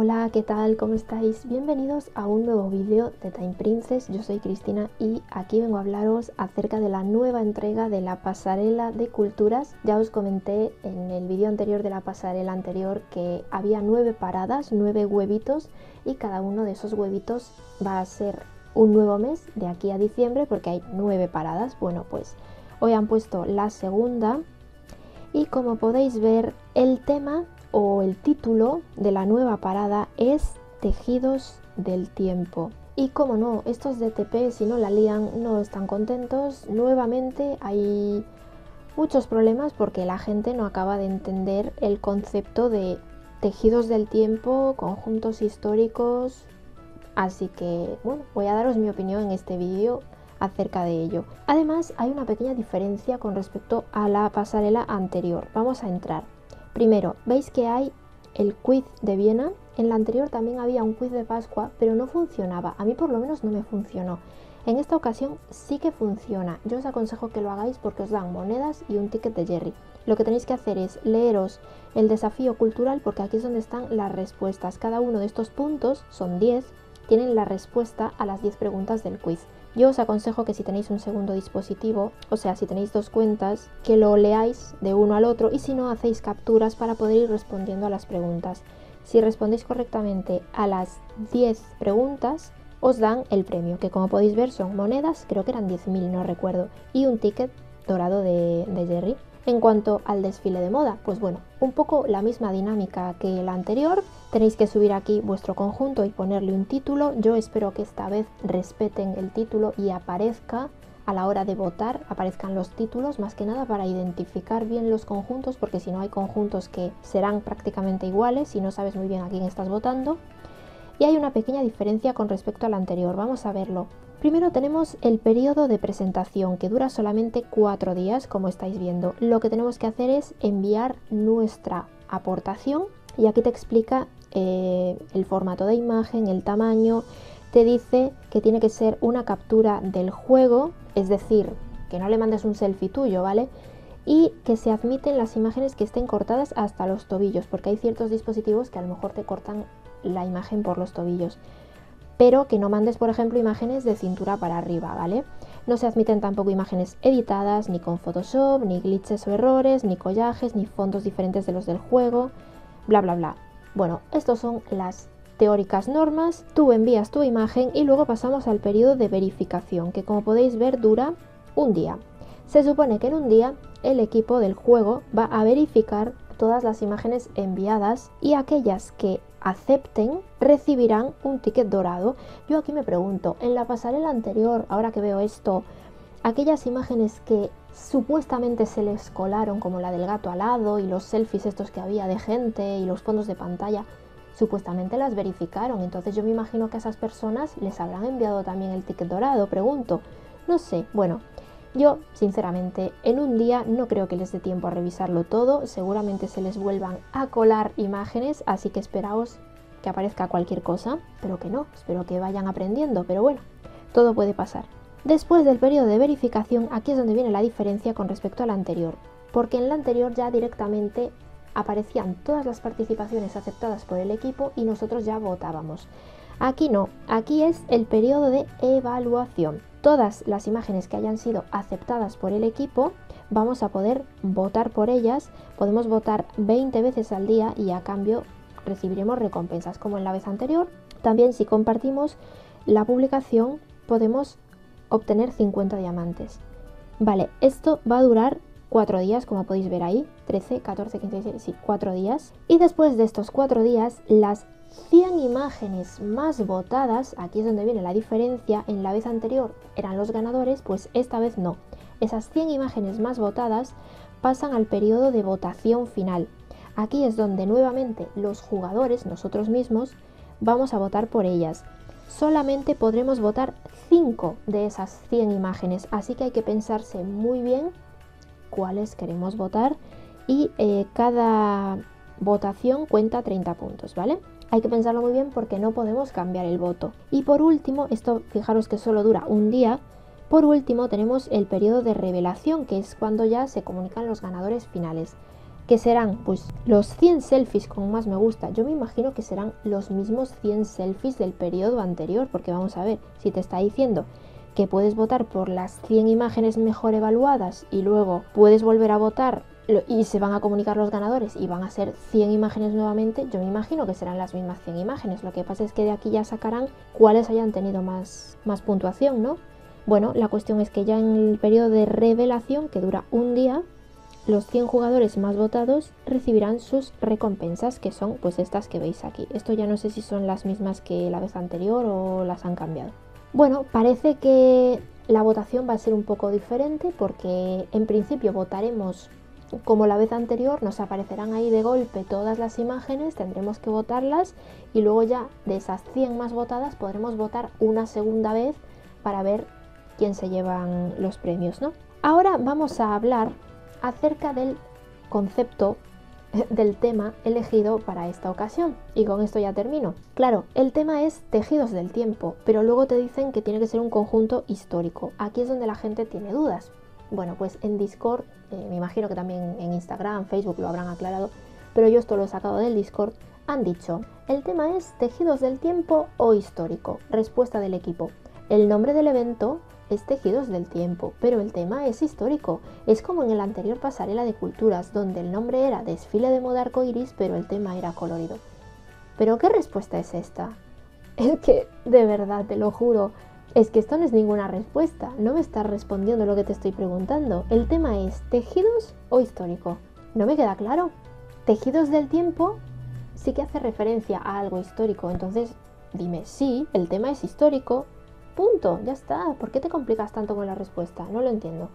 Hola, ¿qué tal? ¿Cómo estáis? Bienvenidos a un nuevo vídeo de Time Princess. Yo soy Cristina y aquí vengo a hablaros acerca de la nueva entrega de la Pasarela de Culturas. Ya os comenté en el vídeo anterior de la pasarela anterior que había 9 paradas, 9 huevitos, y cada uno de esos huevitos va a ser un nuevo mes de aquí a diciembre porque hay 9 paradas. Bueno, pues hoy han puesto la segunda y como podéis ver el tema o el título de la nueva parada es Tejidos del tiempo. Y como no, estos DTP, si no la lían, no están contentos. Nuevamente hay muchos problemas porque la gente no acaba de entender el concepto de tejidos del tiempo, conjuntos históricos. Así que, bueno, voy a daros mi opinión en este vídeo acerca de ello. Además, hay una pequeña diferencia con respecto a la pasarela anterior. Vamos a entrar. Primero, veis que hay el Quiz de Viena. En la anterior también había un Quiz de Pascua, pero no funcionaba. A mí por lo menos no me funcionó. En esta ocasión sí que funciona. Yo os aconsejo que lo hagáis porque os dan monedas y un ticket de Jerry. Lo que tenéis que hacer es leeros el desafío cultural porque aquí es donde están las respuestas. Cada uno de estos puntos, son 10, tienen la respuesta a las 10 preguntas del quiz. Yo os aconsejo que si tenéis un segundo dispositivo, o sea, si tenéis 2 cuentas, que lo leáis de uno al otro y si no, hacéis capturas para poder ir respondiendo a las preguntas. Si respondéis correctamente a las 10 preguntas, os dan el premio, que como podéis ver son monedas, creo que eran 10.000, no recuerdo, y un ticket dorado de Jerry. En cuanto al desfile de moda, pues bueno, un poco la misma dinámica que la anterior. Tenéis que subir aquí vuestro conjunto y ponerle un título. Yo espero que esta vez respeten el título y aparezca a la hora de votar, aparezcan los títulos, más que nada para identificar bien los conjuntos, porque si no hay conjuntos que serán prácticamente iguales y no sabes muy bien a quién estás votando. Y hay una pequeña diferencia con respecto a la anterior, vamos a verlo. Primero tenemos el periodo de presentación, que dura solamente 4 días, como estáis viendo. Lo que tenemos que hacer es enviar nuestra aportación y aquí te explica el formato de imagen, el tamaño. Te dice que tiene que ser una captura del juego, es decir, que no le mandes un selfie tuyo, ¿vale? Y que se admiten las imágenes que estén cortadas hasta los tobillos, porque hay ciertos dispositivos que a lo mejor te cortan la imagen por los tobillos. Pero que no mandes, por ejemplo, imágenes de cintura para arriba, ¿vale? No se admiten tampoco imágenes editadas, ni con Photoshop, ni glitches o errores, ni collages, ni fondos diferentes de los del juego, bla, bla, bla. Bueno, estas son las teóricas normas. Tú envías tu imagen y luego pasamos al periodo de verificación, que como podéis ver dura un día. Se supone que en un día el equipo del juego va a verificar todas las imágenes enviadas y aquellas que acepten recibirán un ticket dorado. Yo aquí me pregunto, en la pasarela anterior, ahora que veo esto, aquellas imágenes que supuestamente se les colaron, como la del gato alado y los selfies estos que había de gente y los fondos de pantalla, supuestamente las verificaron, entonces yo me imagino que a esas personas les habrán enviado también el ticket dorado, pregunto, no sé. Bueno, yo sinceramente en un día no creo que les dé tiempo a revisarlo todo, seguramente se les vuelvan a colar imágenes, así que esperaos que aparezca cualquier cosa, pero que no, espero que vayan aprendiendo, pero bueno, todo puede pasar. Después del periodo de verificación, aquí es donde viene la diferencia con respecto a la anterior, porque en la anterior ya directamente aparecían todas las participaciones aceptadas por el equipo y nosotros ya votábamos. Aquí no, aquí es el periodo de evaluación. Todas las imágenes que hayan sido aceptadas por el equipo vamos a poder votar por ellas. Podemos votar 20 veces al día y a cambio recibiremos recompensas como en la vez anterior. También si compartimos la publicación podemos obtener 50 diamantes. Vale, esto va a durar 4 días, como podéis ver ahí, 13, 14, 15, 16, sí, 4 días. Y después de estos 4 días, las 100 imágenes más votadas, aquí es donde viene la diferencia, en la vez anterior eran los ganadores, pues esta vez no. Esas 100 imágenes más votadas pasan al periodo de votación final. Aquí es donde nuevamente los jugadores, nosotros mismos, vamos a votar por ellas. Solamente podremos votar 5 de esas 100 imágenes, así que hay que pensarse muy bien cuáles queremos votar y cada votación cuenta 30 puntos, ¿vale? Hay que pensarlo muy bien porque no podemos cambiar el voto. Y por último, esto fijaros que solo dura un día, por último tenemos el periodo de revelación, que es cuando ya se comunican los ganadores finales. que serán pues los 100 selfies con más me gusta. Yo me imagino que serán los mismos 100 selfies del periodo anterior, porque vamos a ver, si te está diciendo que puedes votar por las 100 imágenes mejor evaluadas y luego puedes volver a votar y se van a comunicar los ganadores y van a ser 100 imágenes nuevamente, yo me imagino que serán las mismas 100 imágenes. Lo que pasa es que de aquí ya sacarán cuáles hayan tenido más puntuación, ¿no? Bueno, la cuestión es que ya en el periodo de revelación, que dura un día, los 100 jugadores más votados recibirán sus recompensas, que son pues estas que veis aquí. Esto ya no sé si son las mismas que la vez anterior o las han cambiado. Bueno, parece que la votación va a ser un poco diferente porque en principio votaremos como la vez anterior, nos aparecerán ahí de golpe todas las imágenes, tendremos que votarlas y luego ya de esas 100 más votadas podremos votar una segunda vez para ver quién se llevan los premios, ¿no? Ahora vamos a hablar acerca del concepto, del tema elegido para esta ocasión. Y con esto ya termino. Claro, el tema es tejidos del tiempo, pero luego te dicen que tiene que ser un conjunto histórico. Aquí es donde la gente tiene dudas. Bueno, pues en Discord, me imagino que también en Instagram, Facebook lo habrán aclarado, pero yo esto lo he sacado del Discord, han dicho, el tema es tejidos del tiempo o histórico. Respuesta del equipo. El nombre del evento es tejidos del tiempo, pero el tema es histórico. Es como en el anterior pasarela de culturas, donde el nombre era desfile de moda arcoiris, pero el tema era colorido. ¿Pero qué respuesta es esta? Es que, de verdad, te lo juro, es que esto no es ninguna respuesta. No me estás respondiendo lo que te estoy preguntando. El tema es tejidos o histórico. No me queda claro. Tejidos del tiempo sí que hace referencia a algo histórico, entonces dime, sí, el tema es histórico. Punto, ya está. ¿Por qué te complicas tanto con la respuesta? No lo entiendo.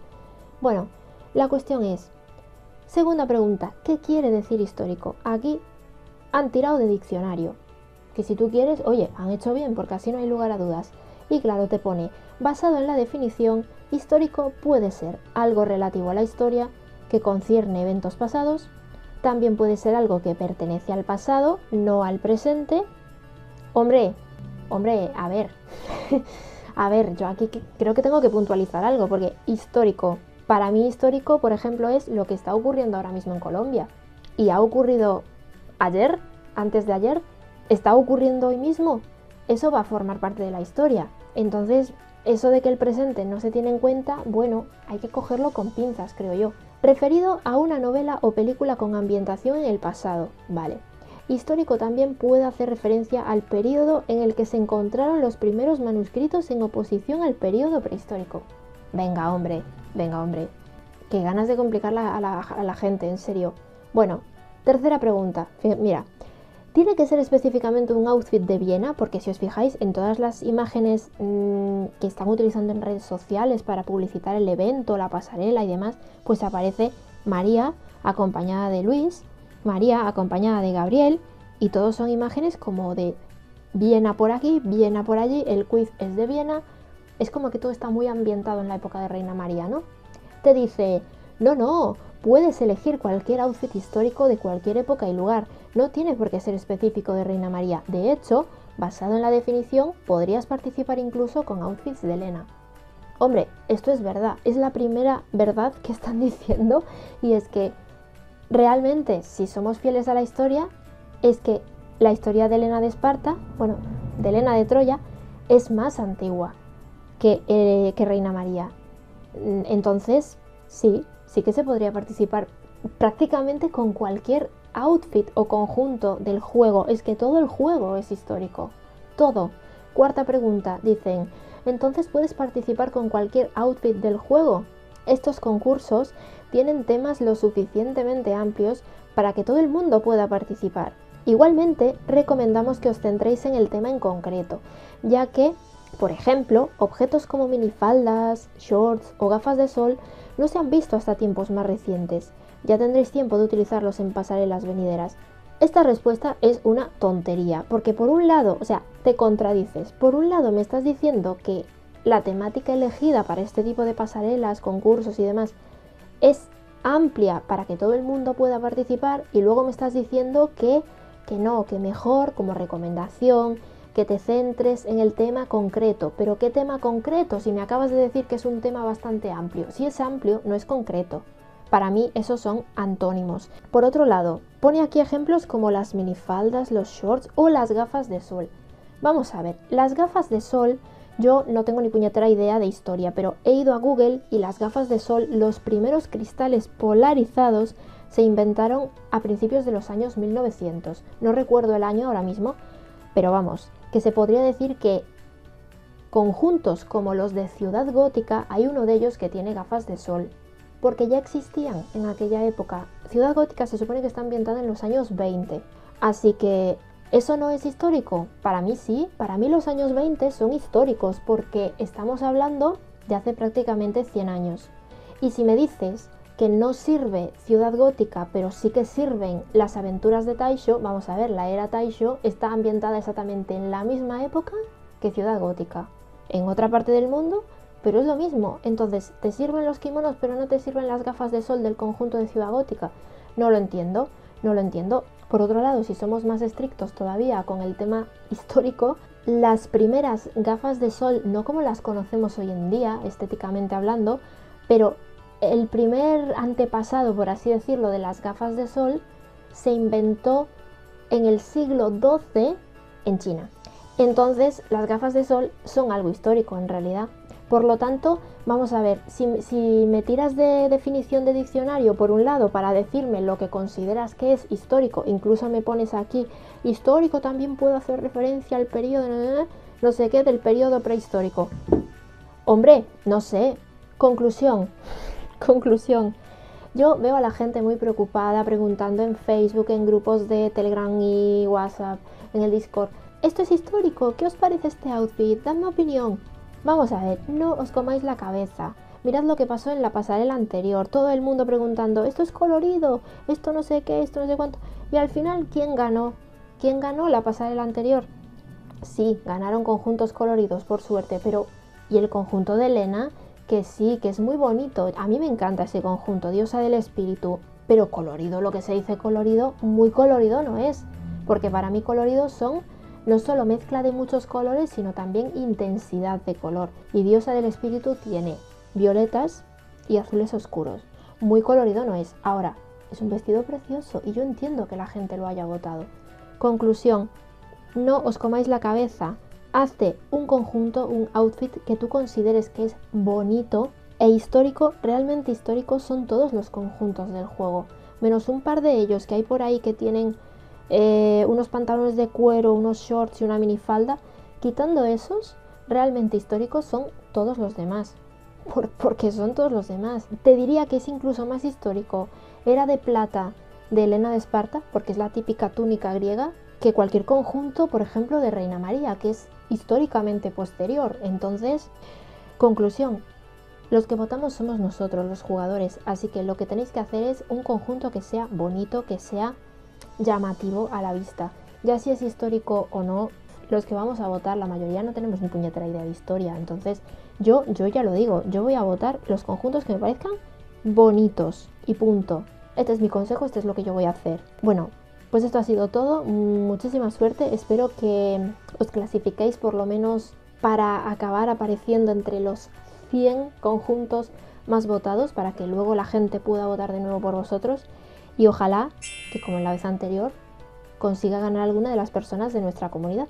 Bueno, la cuestión es, segunda pregunta, ¿qué quiere decir histórico? Aquí han tirado de diccionario, que si tú quieres, oye, han hecho bien, porque así no hay lugar a dudas. Y claro, te pone, basado en la definición, histórico puede ser algo relativo a la historia, que concierne eventos pasados, también puede ser algo que pertenece al pasado, no al presente. Hombre, a ver... A ver, yo aquí creo que tengo que puntualizar algo, porque histórico, para mí histórico, por ejemplo, es lo que está ocurriendo ahora mismo en Colombia. Y ha ocurrido ayer, antes de ayer, está ocurriendo hoy mismo. Eso va a formar parte de la historia. Entonces, eso de que el presente no se tiene en cuenta, bueno, hay que cogerlo con pinzas, creo yo. Referido a una novela o película con ambientación en el pasado, vale. Histórico también puede hacer referencia al periodo en el que se encontraron los primeros manuscritos en oposición al periodo prehistórico. Venga hombre, qué ganas de complicar a la gente, en serio. Bueno, tercera pregunta, mira, ¿tiene que ser específicamente un outfit de Viena? Porque si os fijáis en todas las imágenes que están utilizando en redes sociales para publicitar el evento, la pasarela y demás, pues aparece María acompañada de Luis, María acompañada de Gabriel, y todos son imágenes como de Viena por aquí, Viena por allí, el quiz es de Viena, es como que todo está muy ambientado en la época de Reina María, ¿no? Te dice, no, puedes elegir cualquier outfit histórico de cualquier época y lugar, no tiene por qué ser específico de Reina María, de hecho, basado en la definición, podrías participar incluso con outfits de Elena. Hombre, esto es verdad, es la primera verdad que están diciendo, y es que realmente, si somos fieles a la historia, es que la historia de Elena de Esparta, bueno, de Elena de Troya, es más antigua que Reina María. Entonces, sí que se podría participar prácticamente con cualquier outfit o conjunto del juego. Es que todo el juego es histórico. Todo. Cuarta pregunta, dicen, ¿entonces puedes participar con cualquier outfit del juego? Estos concursos tienen temas lo suficientemente amplios para que todo el mundo pueda participar. Igualmente, recomendamos que os centréis en el tema en concreto, ya que, por ejemplo, objetos como minifaldas, shorts o gafas de sol no se han visto hasta tiempos más recientes. Ya tendréis tiempo de utilizarlos en pasarelas venideras. Esta respuesta es una tontería, porque por un lado, o sea, te contradices. Por un lado me estás diciendo que la temática elegida para este tipo de pasarelas, concursos y demás es amplia para que todo el mundo pueda participar, y luego me estás diciendo que no, que mejor como recomendación que te centres en el tema concreto. Pero ¿qué tema concreto? Si me acabas de decir que es un tema bastante amplio. Si es amplio, no es concreto. Para mí esos son antónimos. Por otro lado, pone aquí ejemplos como las minifaldas, los shorts o las gafas de sol. Vamos a ver, las gafas de sol, yo no tengo ni puñetera idea de historia, pero he ido a Google y las gafas de sol, los primeros cristales polarizados se inventaron a principios de los años 1900. No recuerdo el año ahora mismo, pero vamos, que se podría decir que conjuntos como los de Ciudad Gótica, hay uno de ellos que tiene gafas de sol, porque ya existían en aquella época. Ciudad Gótica se supone que está ambientada en los años 20, así que ¿eso no es histórico? Para mí sí, para mí los años 20 son históricos, porque estamos hablando de hace prácticamente 100 años. Y si me dices que no sirve Ciudad Gótica, pero sí que sirven las aventuras de Taisho, vamos a ver, la era Taisho está ambientada exactamente en la misma época que Ciudad Gótica, en otra parte del mundo, pero es lo mismo. Entonces, ¿te sirven los kimonos pero no te sirven las gafas de sol del conjunto de Ciudad Gótica? No lo entiendo, no lo entiendo. Por otro lado, si somos más estrictos todavía con el tema histórico, las primeras gafas de sol, no como las conocemos hoy en día, estéticamente hablando, pero el primer antepasado, por así decirlo, de las gafas de sol se inventó en el siglo XII en China. Entonces, las gafas de sol son algo histórico en realidad. Por lo tanto, vamos a ver, si me tiras de definición de diccionario por un lado para decirme lo que consideras que es histórico, incluso me pones aquí, histórico también puedo hacer referencia al periodo, no sé qué, del periodo prehistórico. Hombre, no sé. Conclusión. Yo veo a la gente muy preocupada preguntando en Facebook, en grupos de Telegram y WhatsApp, en el Discord. ¿Esto es histórico? ¿Qué os parece este outfit? Dadme opinión. Vamos a ver, no os comáis la cabeza. Mirad lo que pasó en la pasarela anterior. Todo el mundo preguntando, esto es colorido, esto no sé qué, esto no sé cuánto. Y al final, ¿quién ganó? ¿Quién ganó la pasarela anterior? Sí, ganaron conjuntos coloridos, por suerte, pero ¿y el conjunto de Elena? Que sí, que es muy bonito. A mí me encanta ese conjunto, Diosa del Espíritu. Pero colorido, lo que se dice colorido, muy colorido no es. Porque para mí coloridos son no solo mezcla de muchos colores, sino también intensidad de color. Y Diosa del Espíritu tiene violetas y azules oscuros. Muy colorido no es. Ahora, es un vestido precioso y yo entiendo que la gente lo haya votado. Conclusión, no os comáis la cabeza. Hazte un conjunto, un outfit que tú consideres que es bonito e histórico. Realmente históricos son todos los conjuntos del juego, menos un par de ellos que hay por ahí que tienen unos pantalones de cuero, unos shorts y una minifalda. Quitando esos, realmente históricos son todos los demás, porque son todos los demás. Te diría que es incluso más histórico Era de Plata de Helena de Esparta, porque es la típica túnica griega, que cualquier conjunto, por ejemplo, de Reina María, que es históricamente posterior. Entonces, conclusión, los que votamos somos nosotros, los jugadores, así que lo que tenéis que hacer es un conjunto que sea bonito, que sea llamativo a la vista. Ya si es histórico o no, los que vamos a votar, la mayoría no tenemos ni puñetera idea de historia. Entonces yo ya lo digo, yo voy a votar los conjuntos que me parezcan bonitos y punto. Este es mi consejo, este es lo que yo voy a hacer. Bueno, pues esto ha sido todo. Muchísima suerte, espero que os clasifiquéis por lo menos para acabar apareciendo entre los 100 conjuntos más votados, para que luego la gente pueda votar de nuevo por vosotros. Y ojalá que, como en la vez anterior, consiga ganar alguna de las personas de nuestra comunidad.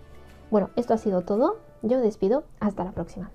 Bueno, esto ha sido todo. Yo me despido. Hasta la próxima.